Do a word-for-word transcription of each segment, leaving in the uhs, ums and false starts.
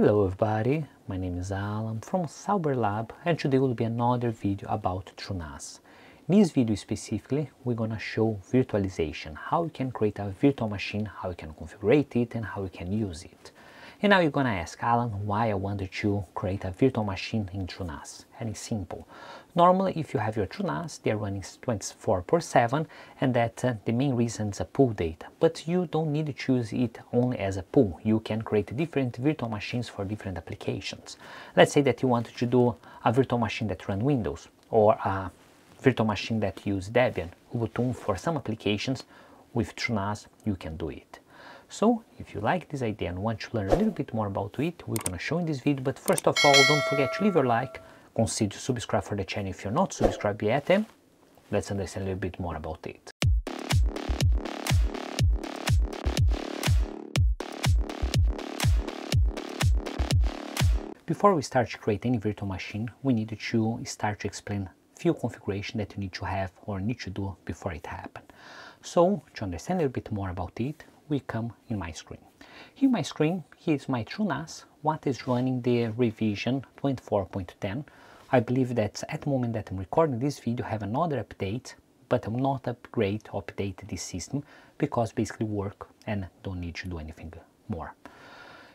Hello everybody, my name is Alan from Sauber Lab, and today will be another video about TrueNAS. In this video specifically, we're gonna show virtualization, how you can create a virtual machine, how you can configure it, and how you can use it. And now you're gonna ask, Alan, why I wanted to create a virtual machine in TrueNAS. And it's simple. Normally, if you have your TrueNAS, they're running twenty-four by seven, and that uh, the main reason is a pool data. But you don't need to choose it only as a pool. You can create different virtual machines for different applications. Let's say that you want to do a virtual machine that runs Windows, or a virtual machine that uses Debian, Ubuntu. For some applications, with TrueNAS, you can do it. So, if you like this idea and want to learn a little bit more about it, we're gonna show in this video. But first of all, don't forget to leave your like, consider to subscribe for the channel if you're not subscribed yet, and let's understand a little bit more about it. Before we start to create any virtual machine, we need to start to explain few configuration that you need to have or need to do before it happen. So, to understand a little bit more about it, we come in my screen. Here my screen, here is my TrueNAS, what is running the revision twenty-four point ten. I believe that at the moment that I'm recording this video, I have another update, but I'm not upgrade or update this system because basically work and don't need to do anything more.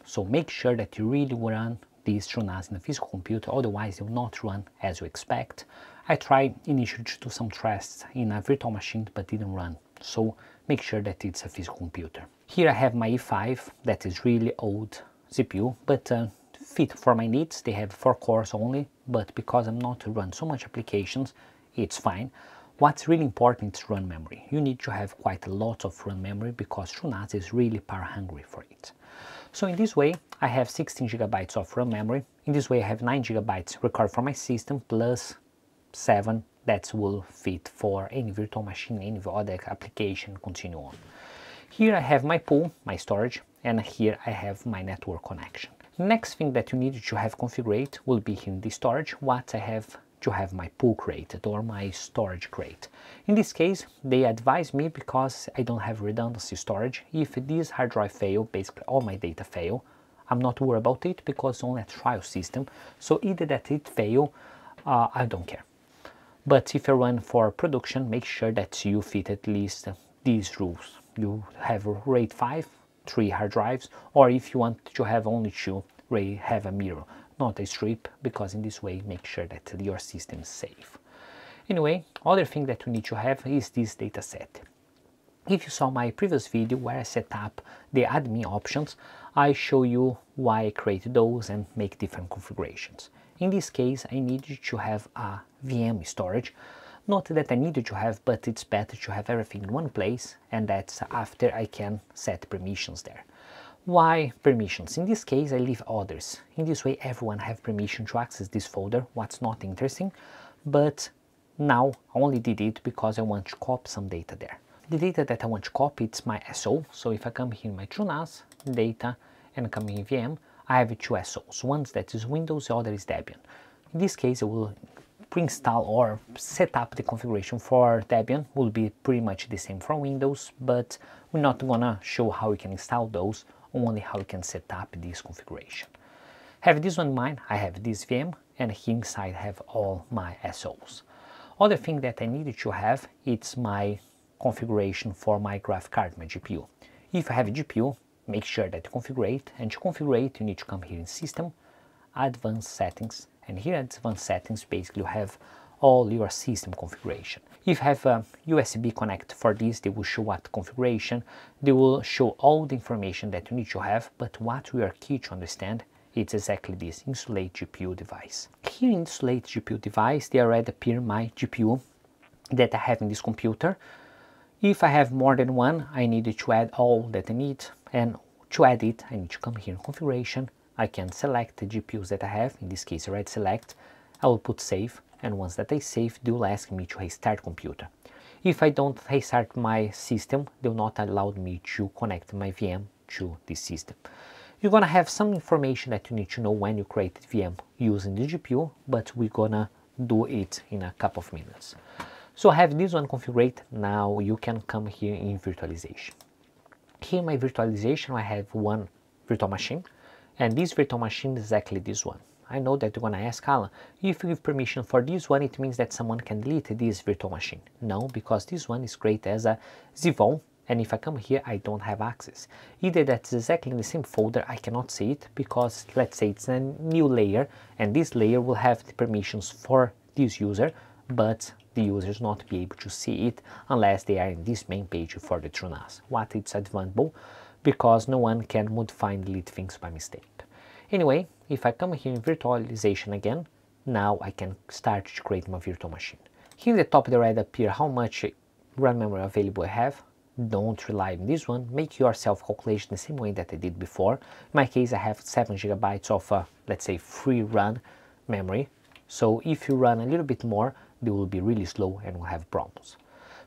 So make sure that you really run this TrueNAS in a physical computer, otherwise it will not run as you expect. I tried initially to do some tests in a virtual machine, but didn't run. So make sure that it's a physical computer. Here I have my E five, that is really old C P U, but uh, fit for my needs. They have four cores only, but because I'm not to run so much applications, it's fine. What's really important is run memory. You need to have quite a lot of run memory because TrueNAS is really power hungry for it. So in this way, I have sixteen gigabytes of run memory. In this way, I have nine gigabytes required for my system, plus seven that will fit for any virtual machine, any other application, continue on. Here I have my pool, my storage, and here I have my network connection. Next thing that you need to have configured will be in the storage, what I have to have my pool created or my storage created. In this case, they advise me because I don't have redundancy storage. If this hard drive fail, basically all my data fail, I'm not worried about it because it's only a trial system. So either that it fail, uh, I don't care. But if you run for production, make sure that you fit at least these rules. You have RAID five, three hard drives, or if you want to have only two, RAID have a mirror, not a strip, because in this way, make sure that your system is safe. Anyway, other thing that you need to have is this dataset. If you saw my previous video where I set up the admin options, I show you why I create those and make different configurations. In this case, I needed to have a V M storage. Not that I needed to have, but it's better to have everything in one place, and that's after I can set permissions there. Why permissions? In this case, I leave others. In this way, everyone have permission to access this folder, what's not interesting, but now I only did it because I want to copy some data there. The data that I want to copy, it's my I S O, so if I come here in my TrueNAS, data, and come in V M, I have two I S Os, one that is Windows, the other is Debian. In this case, I will pre-install or set up the configuration for Debian. Will be pretty much the same for Windows, but we're not gonna show how we can install those, only how we can set up this configuration. Have this one in mind, I have this V M, and here inside I have all my I S Os. Other thing that I needed to have, it's my configuration for my graphic card, my G P U. If I have a G P U, make sure that you configure it, and to configure it you need to come here in System, Advanced Settings, and here at Advanced Settings basically you have all your system configuration. If you have a U S B connect for this, they will show what configuration, they will show all the information that you need to have, but what we are key to understand, it's exactly this, Insulate G P U Device. Here in Insulate G P U Device, they already appear my G P U that I have in this computer. If I have more than one, I need to add all that I need, and to add it, I need to come here in Configuration, I can select the G P Us that I have, in this case already select, I will put Save, and once that I save, they will ask me to restart computer. If I don't restart my system, they will not allow me to connect my V M to this system. You're gonna have some information that you need to know when you create the V M using the G P U, but we're gonna do it in a couple of minutes. So I have this one configured. Now you can come here in virtualization. Here in my virtualization I have one virtual machine. And this virtual machine is exactly this one. I know that you're going to ask, Alan, if you give permission for this one, it means that someone can delete this virtual machine. No, because this one is great as a Z V O L, and if I come here, I don't have access. Either that's exactly in the same folder, I cannot see it, because let's say it's a new layer, and this layer will have the permissions for this user, but the users not be able to see it unless they are in this main page for the true N A S. What it's advantageable, because no one can modify and delete things by mistake. Anyway, if I come here in virtualization again, now I can start to create my virtual machine. Here in the top there already appear how much RAM memory available I have. Don't rely on this one, make yourself calculation the same way that I did before. In my case I have seven gigabytes of, uh, let's say, free RAM memory, so if you run a little bit more, they will be really slow and will have problems.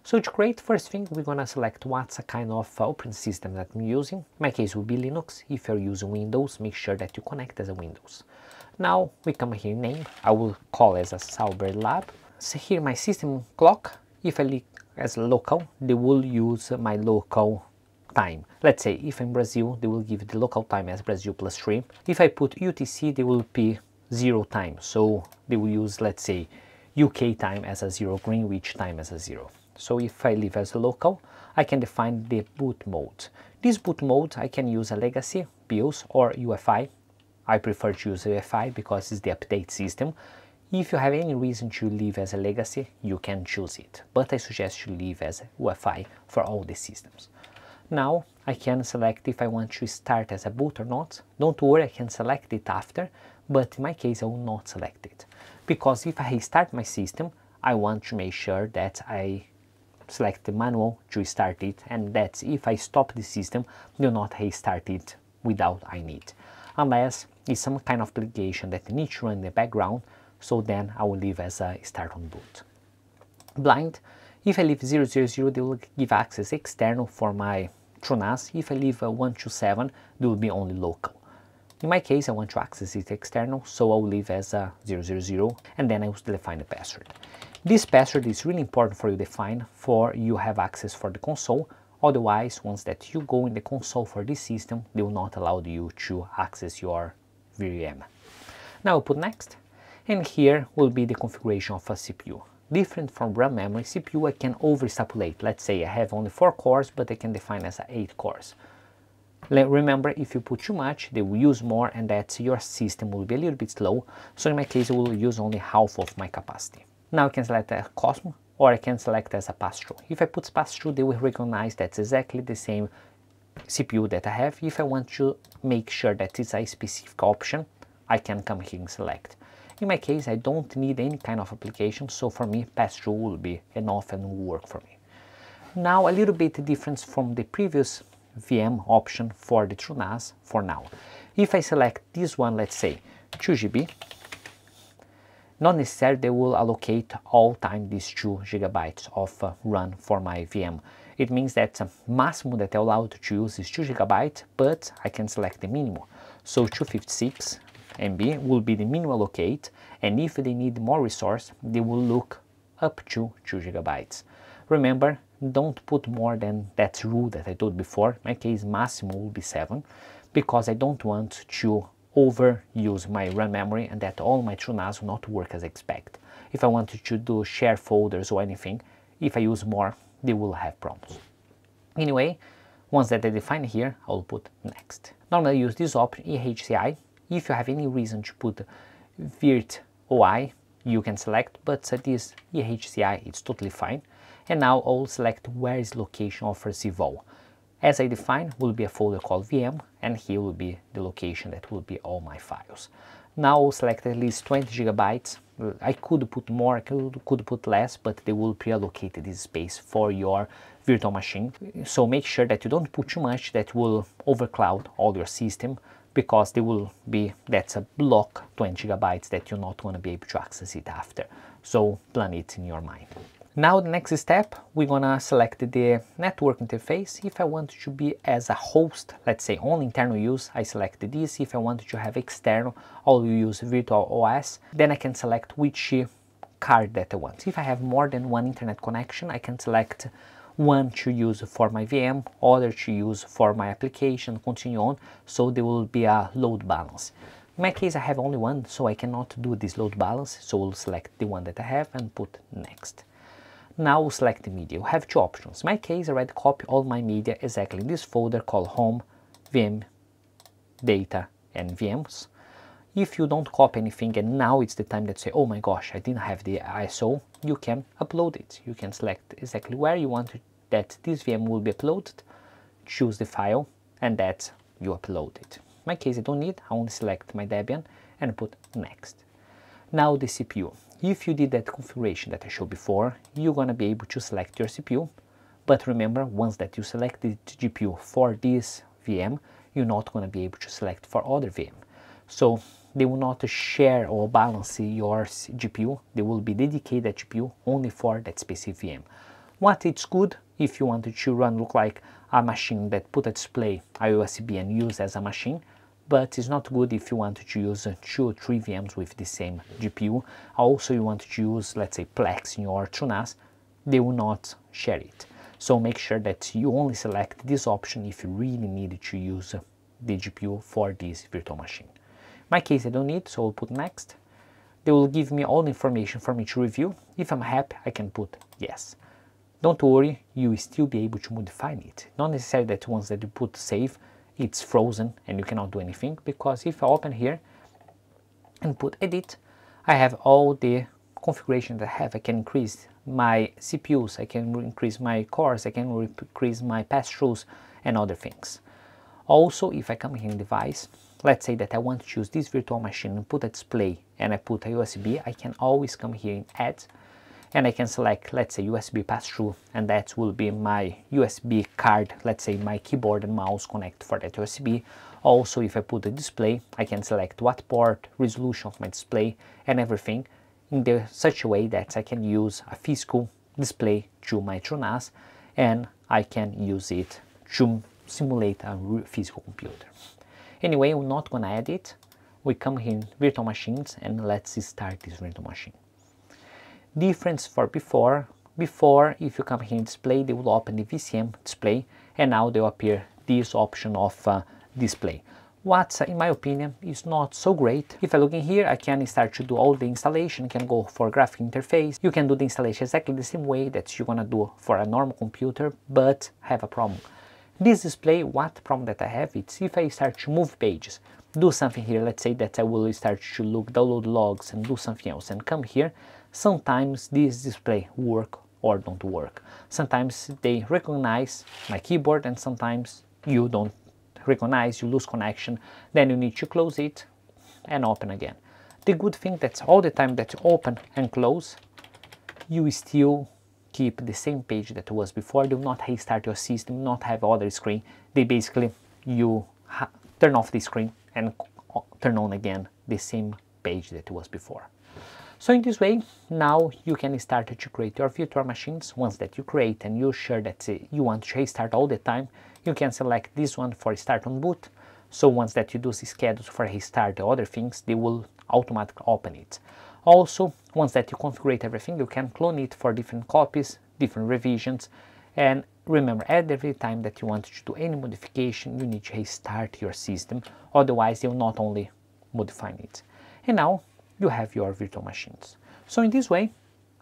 So to create, first thing, we're gonna select what's a kind of uh, operating system that I'm using. In my case will be Linux. If you're using Windows, make sure that you connect as a Windows. Now we come here, name, I will call as a Sauber Lab. So here my system clock, if I leak as local, they will use my local time. Let's say if I'm Brazil, they will give the local time as Brazil plus three. If I put U T C, they will be zero time. So they will use, let's say, U K time as a zero, Greenwich time as a zero. So if I leave as a local, I can define the boot mode. This boot mode, I can use a legacy, BIOS or U F I. I prefer to use U F I because it's the update system. If you have any reason to leave as a legacy, you can choose it, but I suggest you leave as U F I for all the systems. Now I can select if I want to start as a boot or not. Don't worry, I can select it after, but in my case I will not select it, because if I start my system, I want to make sure that I select the manual to start it, and that's if I stop the system, do not restart it without I need. Unless it's some kind of application that needs to run in the background, so then I will leave as a start on boot. Blind, if I leave zero zero zero, they will give access external for my true N A S. If I leave one two seven, they will be only local. In my case, I want to access it external, so I will leave as a zero zero zero, and then I will define the password. This password is really important for you to define, for you have access for the console. Otherwise, once that you go in the console for this system, they will not allow you to access your V M. Now I'll put next, and here will be the configuration of a C P U. Different from RAM memory, C P U I can overstipulate. Let's say I have only four cores, but I can define as eight cores. Remember, if you put too much, they will use more, and that your system will be a little bit slow. So in my case, I will use only half of my capacity. Now I can select a Cosmo, or I can select as a pass-through. If I put pass-through, they will recognize that's exactly the same C P U that I have. If I want to make sure that it's a specific option, I can come here and select. In my case, I don't need any kind of application, so for me, pass-through will be enough and will work for me. Now, a little bit difference from the previous V M option for the true N A S for now. If I select this one, let's say two gigabytes, not necessarily they will allocate all time these two gigabytes of uh, run for my V M. It means that uh, maximum that I allow to use is two gigabytes, but I can select the minimum. So two hundred fifty-six megabytes will be the minimum allocate, and if they need more resource, they will look up to two gigabytes. Remember, don't put more than that rule that I told before. In my case, maximum will be seven, because I don't want to overuse my RAM memory and that all my true N A S will not work as expected. If I wanted to do share folders or anything, if I use more, they will have problems. Anyway, once that I define here, I will put next. Normally I use this option, E H C I. If you have any reason to put virt I O, you can select, but this E H C I is totally fine. And now I will select where is location of Z V O L. As I define, will be a folder called V M, and here will be the location that will be all my files. Now I'll select at least twenty gigabytes. I could put more, I could, could put less, but they will pre-allocate this space for your virtual machine. So make sure that you don't put too much that will overcloud all your system, because they will be, that's a block twenty gigabytes that you're not going to be able to access it after. So plan it in your mind. Now the next step, we're gonna select the network interface. If I want to be as a host, let's say only internal use, I select this. If I want to have external, I'll use virt I O. Then I can select which card that I want. If I have more than one internet connection, I can select one to use for my V M, other to use for my application, continue on, so there will be a load balance. In my case I have only one, so I cannot do this load balance, so we'll select the one that I have and put next. Now we'll select the media. We have two options. In my case I already copy all my media exactly in this folder called home, V M, data and V Ms. If you don't copy anything and now it's the time that say, oh my gosh, I didn't have the I S O, you can upload it. You can select exactly where you want that this V M will be uploaded, choose the file, and that's you upload it. In my case I don't need, I only select my Debian and put next. Now the C P U. If you did that configuration that I showed before, you're gonna be able to select your C P U, but remember, once that you select the G P U for this V M, you're not gonna be able to select for other V M. So they will not share or balance your G P U, they will be dedicated G P U only for that specific V M. What it's good, if you wanted to run look like a machine that put a display a U S B and use as a machine, but it's not good if you want to use two or three V Ms with the same G P U. Also you want to use, let's say, Plex in your true N A S, they will not share it. So make sure that you only select this option if you really need to use the G P U for this virtual machine. My case I don't need, so I'll put next. They will give me all the information for me to review. If I'm happy, I can put yes. Don't worry, you will still be able to modify it. Not necessarily that once that you put save, it's frozen and you cannot do anything, because if I open here and put edit, I have all the configuration that I have. I can increase my C P Us, I can increase my cores, I can increase my pass-throughs and other things. Also, if I come here in device, let's say that I want to use this virtual machine and put a display and I put a U S B, I can always come here in add and I can select, let's say, U S B pass-through, and that will be my U S B card, let's say my keyboard and mouse connect for that U S B. Also, if I put a display, I can select what port, resolution of my display and everything in the, such a way that I can use a physical display to my true N A S and I can use it to simulate a physical computer. Anyway, we're not gonna edit. We come here in virtual machines and let's start this virtual machine. Difference for before, before if you come here in display, they will open the V C M display and now they will appear this option of uh, display. What, in my opinion, is not so great. If I look in here, I can start to do all the installation, can go for graphic interface. You can do the installation exactly the same way that you're gonna do for a normal computer, but have a problem. This display, what problem that I have, it's if I start to move pages, do something here, let's say that I will start to look, download logs and do something else and come here, sometimes this display work or don't work. Sometimes they recognize my keyboard and sometimes you don't recognize, you lose connection, then you need to close it and open again. The good thing that's all the time that you open and close, you still keep the same page that was before. Do not restart your system, not have other screen. They basically, you ha turn off the screen and turn on again the same page that was before. So in this way, now you can start to create your virtual machines. Once that you create and you're sure that you want to restart all the time, you can select this one for start on boot. So once that you do the schedules for restart the other things, they will automatically open it. Also, once that you configure everything, you can clone it for different copies, different revisions, and remember, at every time that you want to do any modification, you need to restart your system, otherwise you'll not only modify it. And now, you have your virtual machines. So in this way,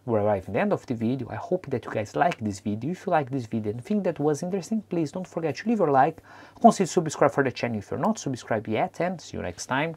we arrive at the end of the video. I hope that you guys like this video. If you like this video and think that was interesting, please don't forget to leave your like, consider subscribe for the channel if you're not subscribed yet, and see you next time.